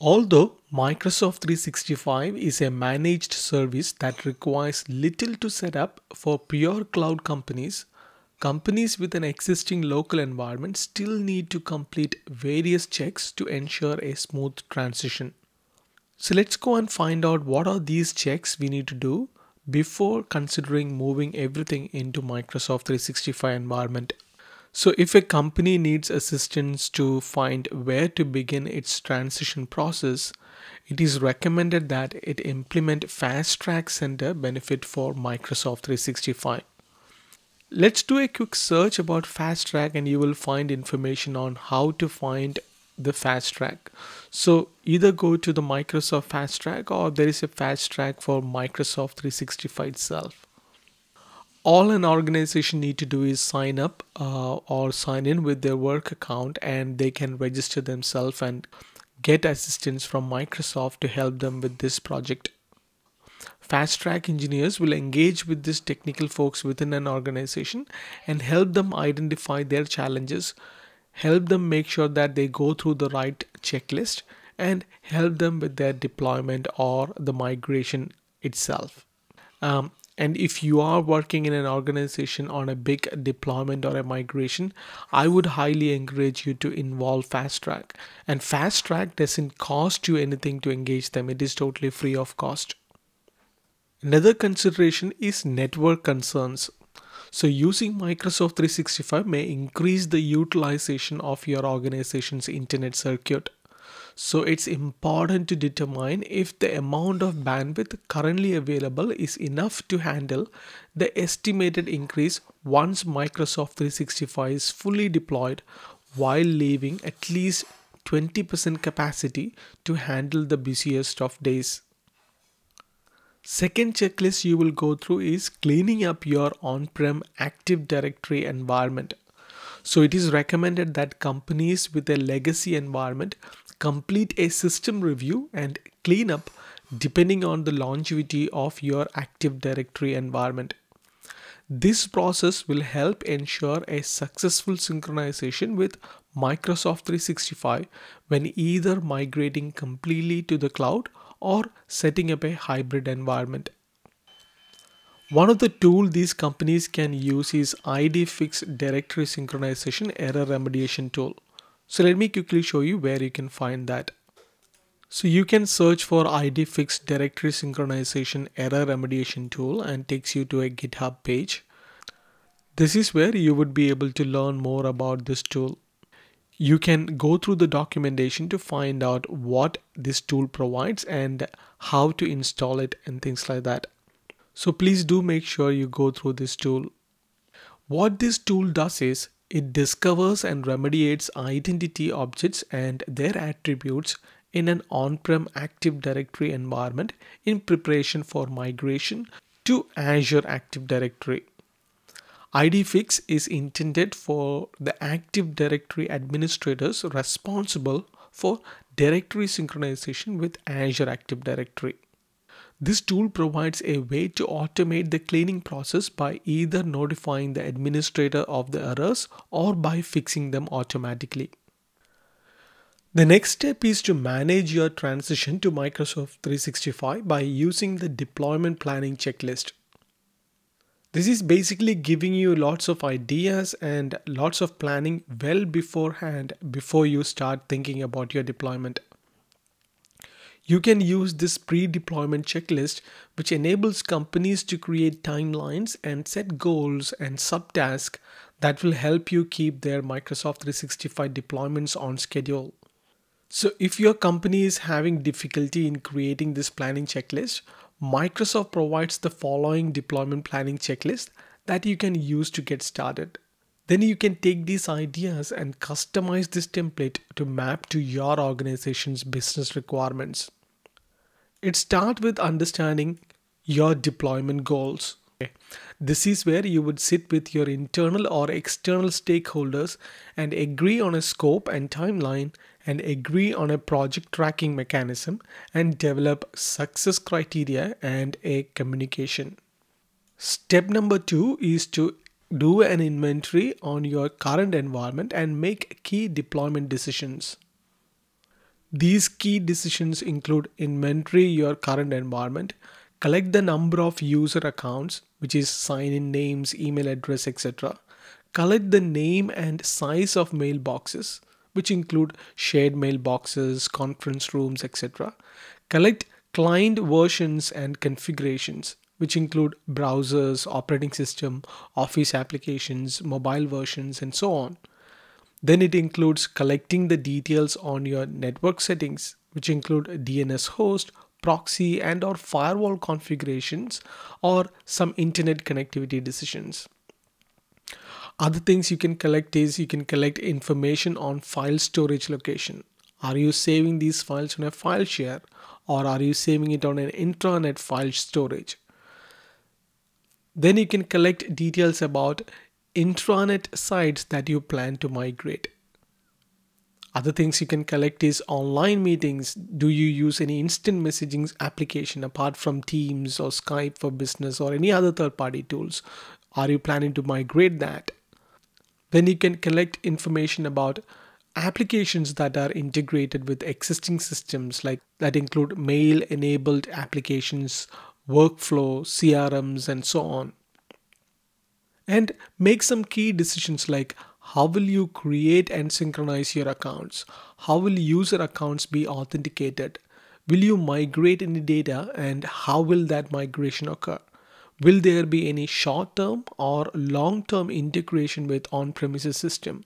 Although Microsoft 365 is a managed service that requires little to set up for pure cloud companies, companies with an existing local environment still need to complete various checks to ensure a smooth transition. So let's go and find out what are these checks we need to do before considering moving everything into Microsoft 365 environment. So if a company needs assistance to find where to begin its transition process, it is recommended that it implement FastTrack Center benefit for Microsoft 365. Let's do a quick search about FastTrack and you will find information on how to find the FastTrack. So either go to the Microsoft FastTrack or there is a FastTrack for Microsoft 365 itself. All an organization need to do is sign up or sign in with their work account, and they can register themselves and get assistance from Microsoft to help them with this project. FastTrack engineers will engage with these technical folks within an organization and help them identify their challenges, help them make sure that they go through the right checklist, and help them with their deployment or the migration itself. And if you are working in an organization on a big deployment or a migration, I would highly encourage you to involve FastTrack. And FastTrack doesn't cost you anything to engage them. It is totally free of cost. Another consideration is network concerns. So using Microsoft 365 may increase the utilization of your organization's internet circuit. So it's important to determine if the amount of bandwidth currently available is enough to handle the estimated increase once Microsoft 365 is fully deployed, while leaving at least 20% capacity to handle the busiest of days. Second checklist you will go through is cleaning up your on-prem Active Directory environment. So it is recommended that companies with a legacy environment complete a system review and cleanup depending on the longevity of your Active Directory environment. This process will help ensure a successful synchronization with Microsoft 365 when either migrating completely to the cloud or setting up a hybrid environment. One of the tools these companies can use is IDFix Directory Synchronization Error Remediation tool. So let me quickly show you where you can find that. So you can search for IDFix Directory Synchronization Error Remediation tool and takes you to a GitHub page. This is where you would be able to learn more about this tool. You can go through the documentation to find out what this tool provides and how to install it and things like that. So please do make sure you go through this tool. What this tool does is it discovers and remediates identity objects and their attributes in an on-prem Active Directory environment in preparation for migration to Azure Active Directory. IDFix is intended for the Active Directory administrators responsible for directory synchronization with Azure Active Directory. This tool provides a way to automate the cleaning process by either notifying the administrator of the errors or by fixing them automatically. The next step is to manage your transition to Microsoft 365 by using the deployment planning checklist. This is basically giving you lots of ideas and lots of planning well beforehand before you start thinking about your deployment. You can use this pre-deployment checklist, which enables companies to create timelines and set goals and subtasks that will help you keep their Microsoft 365 deployments on schedule. So if your company is having difficulty in creating this planning checklist, Microsoft provides the following deployment planning checklist that you can use to get started. Then you can take these ideas and customize this template to map to your organization's business requirements. It starts with understanding your deployment goals. This is where you would sit with your internal or external stakeholders and agree on a scope and timeline and agree on a project tracking mechanism and develop success criteria and a communication. Step number 2 is to do an inventory on your current environment and make key deployment decisions. These key decisions include inventory your current environment, collect the number of user accounts, which is sign-in names, email address, etc. Collect the name and size of mailboxes, which include shared mailboxes, conference rooms, etc. Collect client versions and configurations, which include browsers, operating system, office applications, mobile versions, and so on. Then it includes collecting the details on your network settings, which include DNS host, proxy, and or firewall configurations, or some internet connectivity decisions. Other things you can collect is you can collect information on file storage location. Are you saving these files on a file share, or are you saving it on an intranet file storage? Then you can collect details about intranet sites that you plan to migrate. Other things you can collect is online meetings. Do you use any instant messaging application apart from Teams or Skype for Business or any other third-party tools? Are you planning to migrate that? Then you can collect information about applications that are integrated with existing systems, like that include mail-enabled applications, workflow, CRMs, and so on. And make some key decisions like how will you create and synchronize your accounts? How will user accounts be authenticated? Will you migrate any data, and how will that migration occur? Will there be any short-term or long-term integration with on-premises system?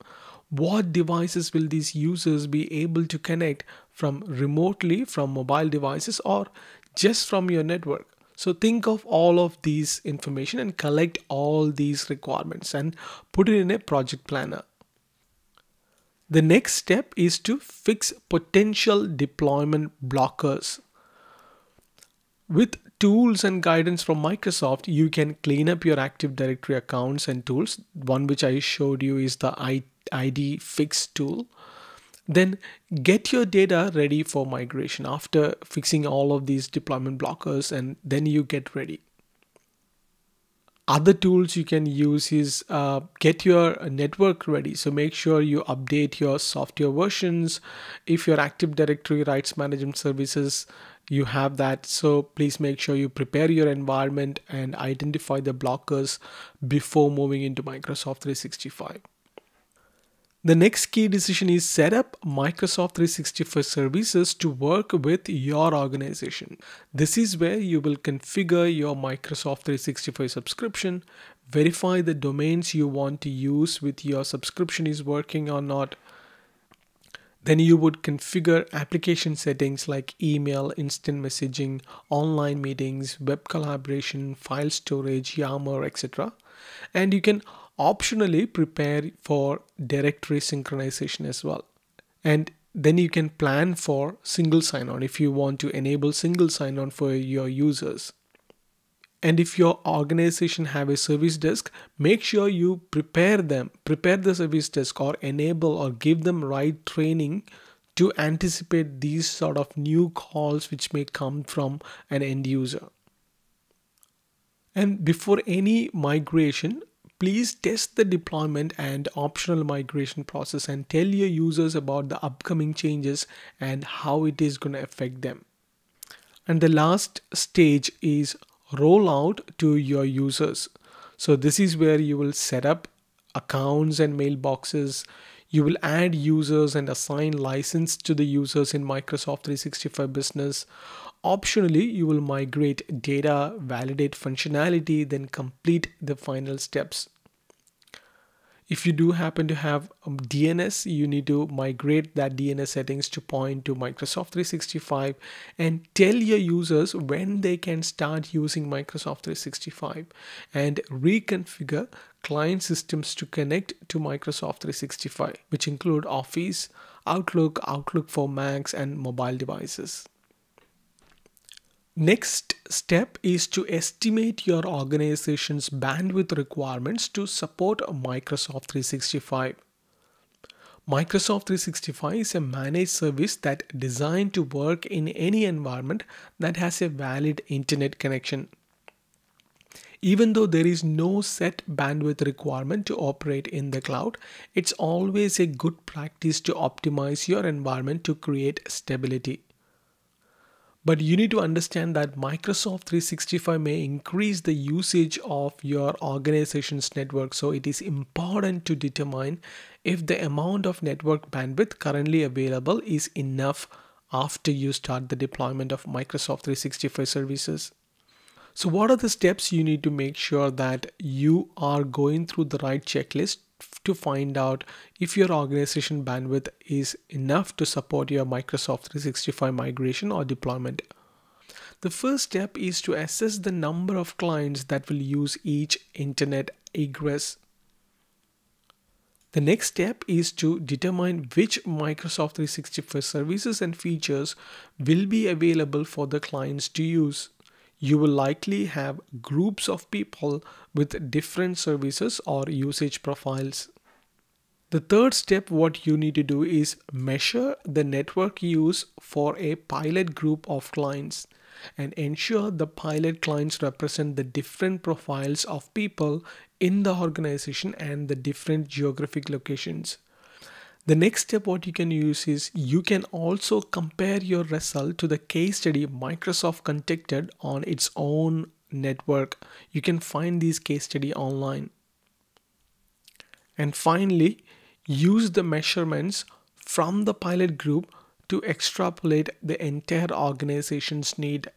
What devices will these users be able to connect from remotely, from mobile devices, or just from your network? So think of all of these information and collect all these requirements and put it in a project planner. The next step is to fix potential deployment blockers. With tools and guidance from Microsoft, you can clean up your Active Directory accounts and tools. One which I showed you is the IDFix tool. Then get your data ready for migration after fixing all of these deployment blockers, and then you get ready. Other tools you can use is get your network ready. So make sure you update your software versions. If your Active Directory rights management services, you have that. So please make sure you prepare your environment and identify the blockers before moving into Microsoft 365. The next key decision is set up Microsoft 365 services to work with your organization. This is where you will configure your Microsoft 365 subscription, verify the domains you want to use with your subscription is working or not. Then you would configure application settings like email, instant messaging, online meetings, web collaboration, file storage, Yammer, etc. And you can optionally prepare for directory synchronization as well. And then you can plan for single sign-on if you want to enable single sign-on for your users. And if your organization have a service desk, make sure you prepare the service desk or enable or give them right training to anticipate these sort of new calls which may come from an end user. And before any migration, please test the deployment and optional migration process and tell your users about the upcoming changes and how it is going to affect them. And the last stage is rollout to your users. So this is where you will set up accounts and mailboxes. You will add users and assign license to the users in Microsoft 365 Business. Optionally, you will migrate data, validate functionality, then complete the final steps. If you do happen to have DNS, you need to migrate that DNS settings to point to Microsoft 365 and tell your users when they can start using Microsoft 365 and reconfigure client systems to connect to Microsoft 365, which include Office, Outlook, Outlook for Macs, and mobile devices. Next step is to estimate your organization's bandwidth requirements to support Microsoft 365. Microsoft 365 is a managed service that's designed to work in any environment that has a valid internet connection. Even though there is no set bandwidth requirement to operate in the cloud, it's always a good practice to optimize your environment to create stability. But you need to understand that Microsoft 365 may increase the usage of your organization's network, so it is important to determine if the amount of network bandwidth currently available is enough after you start the deployment of Microsoft 365 services. So what are the steps you need to make sure that you are going through the right checklist to find out if your organization bandwidth is enough to support your Microsoft 365 migration or deployment? The first step is to assess the number of clients that will use each internet egress. The next step is to determine which Microsoft 365 services and features will be available for the clients to use. You will likely have groups of people with different services or usage profiles. The third step, what you need to do is measure the network use for a pilot group of clients and ensure the pilot clients represent the different profiles of people in the organization and the different geographic locations. The next step what you can use is you can also compare your result to the case study Microsoft conducted on its own network. You can find these case study online. And finally, use the measurements from the pilot group to extrapolate the entire organization's need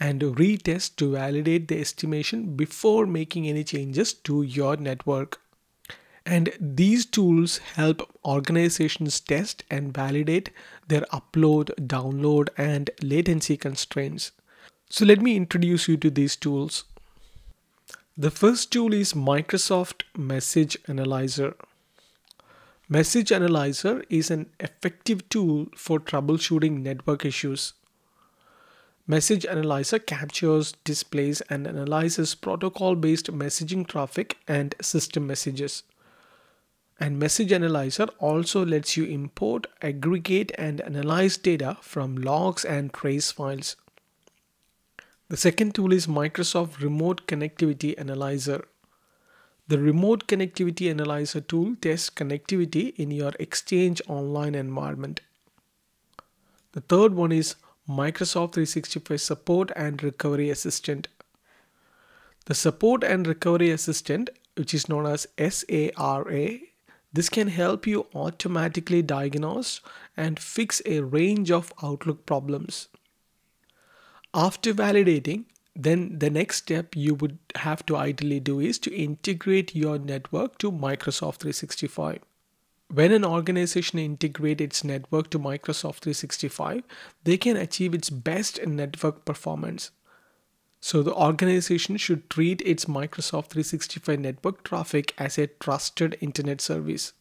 and retest to validate the estimation before making any changes to your network. And these tools help organizations test and validate their upload, download, and latency constraints. So let me introduce you to these tools. The first tool is Microsoft Message Analyzer. Message Analyzer is an effective tool for troubleshooting network issues. Message Analyzer captures, displays, and analyzes protocol-based messaging traffic and system messages. And Message Analyzer also lets you import, aggregate, and analyze data from logs and trace files. The second tool is Microsoft Remote Connectivity Analyzer. The Remote Connectivity Analyzer tool tests connectivity in your Exchange Online environment. The third one is Microsoft 365 Support and Recovery Assistant. The Support and Recovery Assistant, which is known as SARA, this can help you automatically diagnose and fix a range of Outlook problems. After validating, then the next step you would have to ideally do is to integrate your network to Microsoft 365. When an organization integrates its network to Microsoft 365, they can achieve its best network performance. So the organization should treat its Microsoft 365 network traffic as a trusted internet service,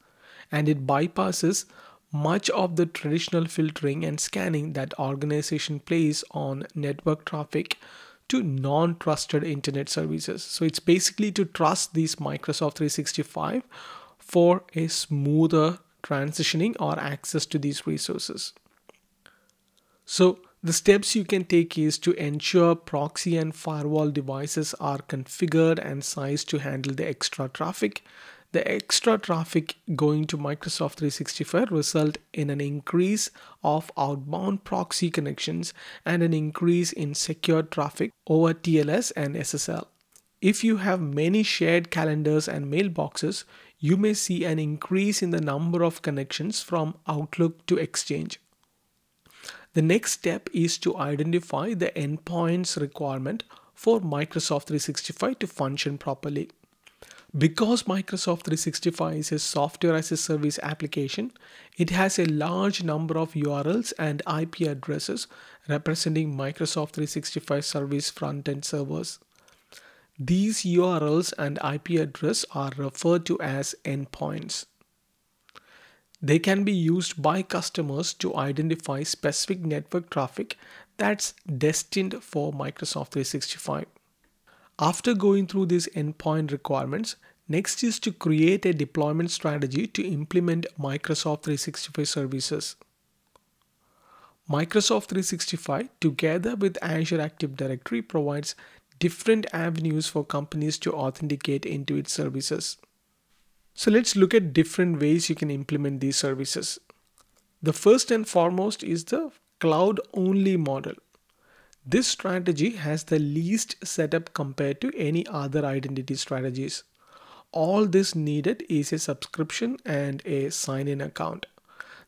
and it bypasses much of the traditional filtering and scanning that organization plays on network traffic to non-trusted internet services. So it's basically to trust these Microsoft 365 for a smoother transitioning or access to these resources. So the steps you can take is to ensure proxy and firewall devices are configured and sized to handle the extra traffic. The extra traffic going to Microsoft 365 result in an increase of outbound proxy connections and an increase in secure traffic over TLS and SSL. If you have many shared calendars and mailboxes, you may see an increase in the number of connections from Outlook to Exchange. The next step is to identify the endpoints requirement for Microsoft 365 to function properly. Because Microsoft 365 is a software as a service application, it has a large number of URLs and IP addresses representing Microsoft 365 service front-end servers. These URLs and IP addresses are referred to as endpoints. They can be used by customers to identify specific network traffic that's destined for Microsoft 365. After going through these endpoint requirements, next is to create a deployment strategy to implement Microsoft 365 services. Microsoft 365, together with Azure Active Directory, provides different avenues for companies to authenticate into its services. So let's look at different ways you can implement these services. The first and foremost is the cloud-only model. This strategy has the least setup compared to any other identity strategies. All this needed is a subscription and a sign-in account.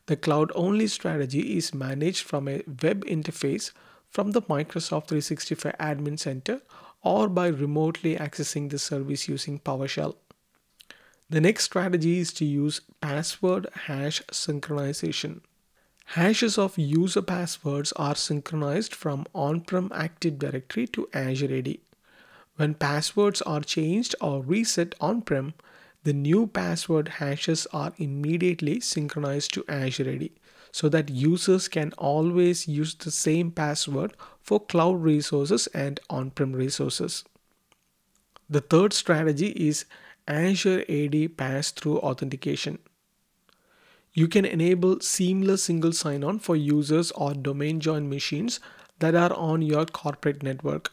The cloud-only strategy is managed from a web interface from the Microsoft 365 Admin Center or by remotely accessing the service using PowerShell. The next strategy is to use password hash synchronization. Hashes of user passwords are synchronized from on-prem Active Directory to Azure AD. When passwords are changed or reset on-prem, the new password hashes are immediately synchronized to Azure AD so that users can always use the same password for cloud resources and on-prem resources. The third strategy is Azure AD pass-through authentication. You can enable seamless single sign-on for users or domain join machines that are on your corporate network.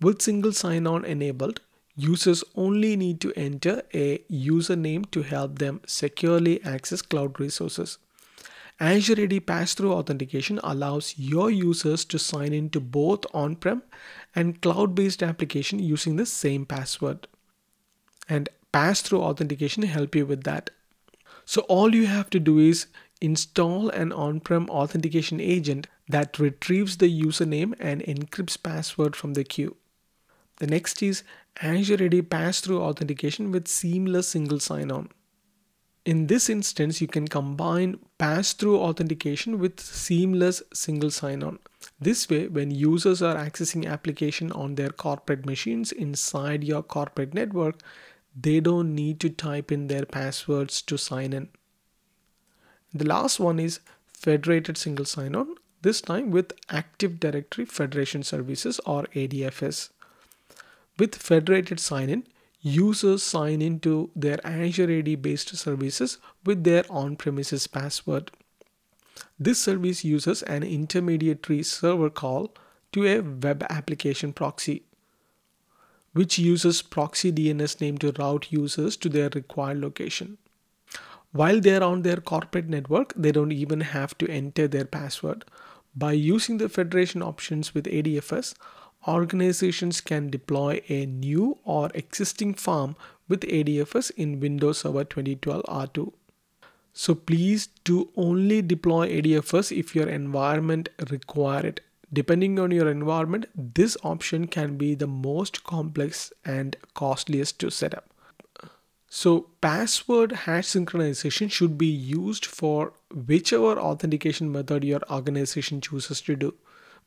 With single sign-on enabled, users only need to enter a username to help them securely access cloud resources. Azure AD pass-through authentication allows your users to sign in to both on-prem and cloud-based application using the same password. And pass-through authentication help you with that. So all you have to do is install an on-prem authentication agent that retrieves the username and encrypts password from the queue. The next is Azure AD pass-through authentication with seamless single sign-on. In this instance, you can combine pass-through authentication with seamless single sign-on. This way, when users are accessing application on their corporate machines inside your corporate network, they don't need to type in their passwords to sign in. The last one is federated single sign-on, this time with Active Directory Federation Services or ADFS. With federated sign-in, users sign into their Azure AD-based services with their on-premises password. This service uses an intermediary server call to a web application proxy, which uses proxy DNS name to route users to their required location. While they are on their corporate network, they don't even have to enter their password. By using the federation options with ADFS, organizations can deploy a new or existing farm with ADFS in Windows Server 2012 R2. So please do only deploy ADFS if your environment requires it. Depending on your environment, this option can be the most complex and costliest to set up. So password hash synchronization should be used for whichever authentication method your organization chooses to do,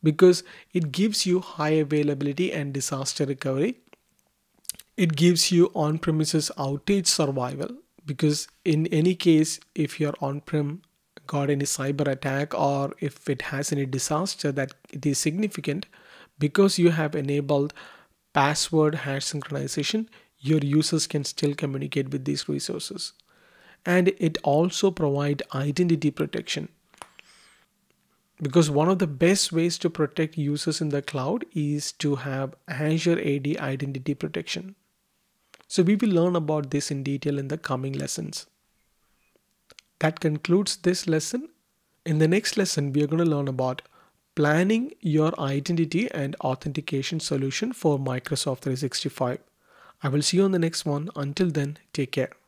because it gives you high availability and disaster recovery. It gives you on-premises outage survival, because in any case, if you're on-prem got any cyber attack or if it has any disaster that it is significant, because you have enabled password hash synchronization, your users can still communicate with these resources. And it also provides identity protection, because one of the best ways to protect users in the cloud is to have Azure AD identity protection. So we will learn about this in detail in the coming lessons. That concludes this lesson. In the next lesson, we are going to learn about planning your identity and authentication solution for Microsoft 365. I will see you on the next one. Until then, take care.